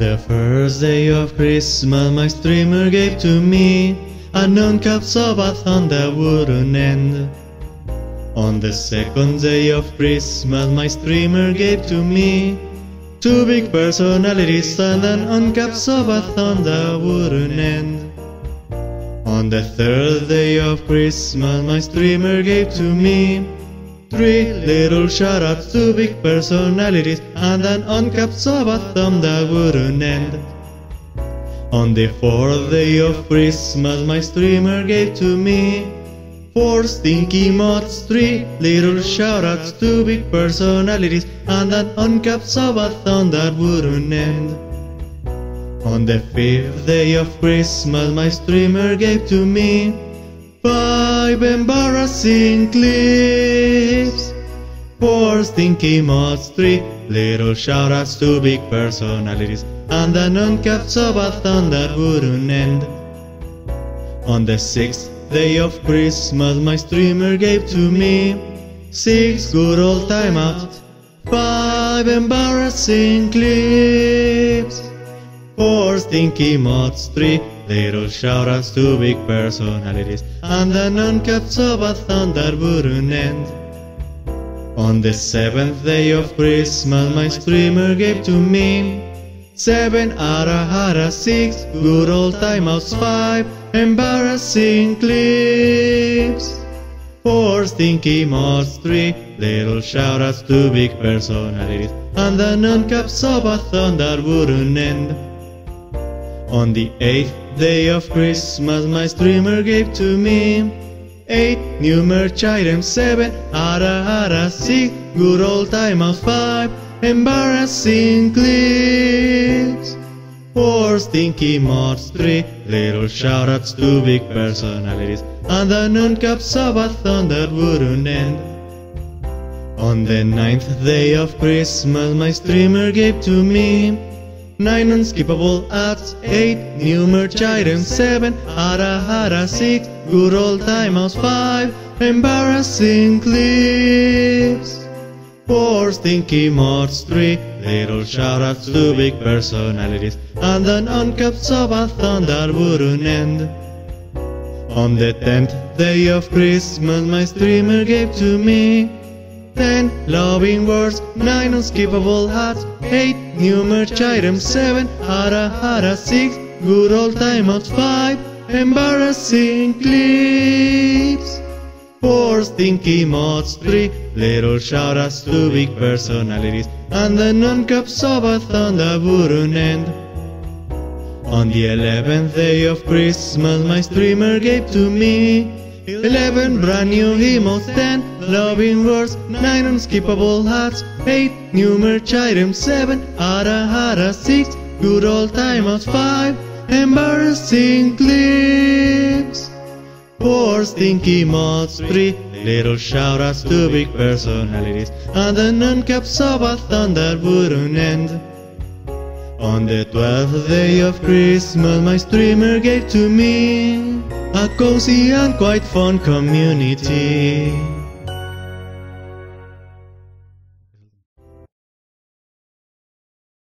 The first day of Christmas my streamer gave to me a non-cup subathon that wouldn't end. On the second day of Christmas my streamer gave to me two big personalities and an uncapped subathon that wouldn't end. On the third day of Christmas my streamer gave to me three little shoutouts, two big personalities, and an uncapped subathon that wouldn't end. On the fourth day of Christmas my streamer gave to me four stinky mods, three little shoutouts, two big personalities, and an uncapped subathon that wouldn't end. On the fifth day of Christmas my streamer gave to me five embarrassing clips, four stinky mods, three little shoutouts, two big personalities, and an uncapped subathon that wouldn't end. On the sixth day of Christmas my streamer gave to me six good old timeouts, five embarrassing clips, four stinky mods, three little shoutouts, two big personalities, and an uncapped subathon that wouldn't end. On the seventh day of Christmas my streamer gave to me seven arahara, six good old timeouts, five embarrassing clips, four stinky mods, three little shoutouts, two big personalities, and an uncapped subathon that wouldn't end. On the eighth day of Christmas my streamer gave to me eight new merch items, seven arahara, six good old timeouts, five embarrassing clips, four stinky mods, three little shoutouts, two big personalities, and an uncapped subathon that wouldn't end. On the ninth day of Christmas my streamer gave to me nine unskippable ads, eight new merch items, seven arahara, six good old timeouts, five embarrassing clips, four stinky mods, three little shoutouts, two big personalities, and an uncapped subathon that wouldn't end. On the 10th day of Christmas my streamer gave to me 10 loving words, 9 unskippable hats, 8 new merch items, 7 arahara, 6 good old timeouts, 5 embarrassing clips, four stinky mods, three little shoutouts, two big personalities, and the non-cup subathon that wouldn't end. On the 11th day of Christmas my streamer gave to me 11 brand new emotes, 10 loving words, 9 unskippable hats, 8 new merch items, 7 arahara, 6 good old timeouts, 5 embarrassing clips, four stinky mods, three little shoutouts, two big personalities, and an uncapped subathon that wouldn't end. On the 12th day of Christmas my streamer gave to me a cozy and quite fun community.